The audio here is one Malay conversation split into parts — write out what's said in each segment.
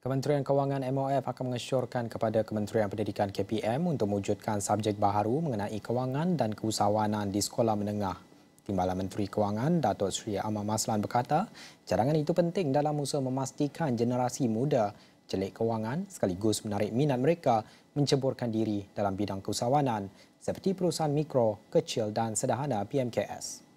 Kementerian Kewangan MOF akan mengesyorkan kepada Kementerian Pendidikan KPM untuk mewujudkan subjek baharu mengenai kewangan dan keusahawanan di sekolah menengah. Timbalan Menteri Kewangan, Datuk Seri Ahmad Maslan berkata, cadangan itu penting dalam usaha memastikan generasi muda celik kewangan sekaligus menarik minat mereka menceburkan diri dalam bidang keusahawanan seperti perusahaan mikro, kecil dan sederhana PMKS.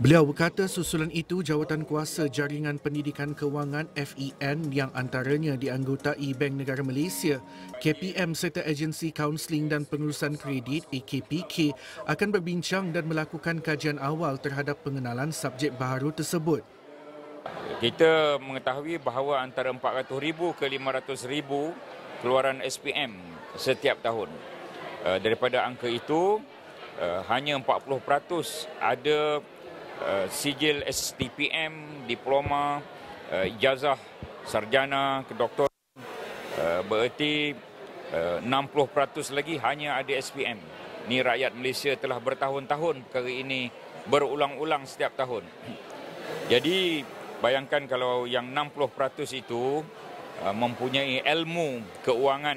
Beliau berkata susulan itu jawatan kuasa Jaringan Pendidikan Kewangan FEN yang antaranya dianggotai Bank Negara Malaysia, KPM serta Agensi Kaunseling dan Pengurusan Kredit AKPK akan berbincang dan melakukan kajian awal terhadap pengenalan subjek baharu tersebut. Kita mengetahui bahawa antara 400,000 ke 500,000 keluaran SPM setiap tahun. Daripada angka itu, hanya 40% ada sijil STPM, diploma, ijazah, sarjana, kedoktoran. Bererti 60% lagi hanya ada SPM. Ini rakyat Malaysia telah bertahun-tahun perkara ini berulang-ulang setiap tahun. Jadi bayangkan kalau yang 60% itu mempunyai ilmu keuangan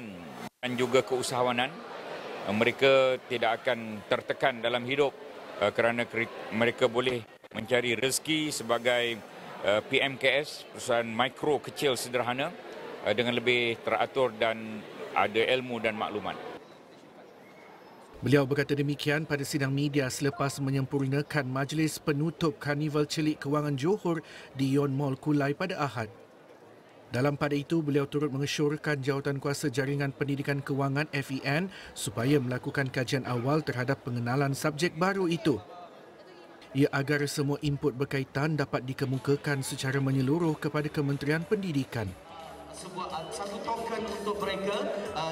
dan juga keusahawanan, mereka tidak akan tertekan dalam hidup kerana mereka boleh mencari rezeki sebagai PMKS, perusahaan mikro kecil sederhana dengan lebih teratur dan ada ilmu dan maklumat. Beliau berkata demikian pada sidang media selepas menyempurnakan majlis penutup Karnival Celik Kewangan Johor di Ion Mall Kulai pada Ahad. Dalam pada itu, beliau turut mengesyorkan jawatan kuasa Jaringan Pendidikan Kewangan FEN supaya melakukan kajian awal terhadap pengenalan subjek baru itu. Ia agar semua input berkaitan dapat dikemukakan secara menyeluruh kepada Kementerian Pendidikan. Sebuah satu token untuk mereka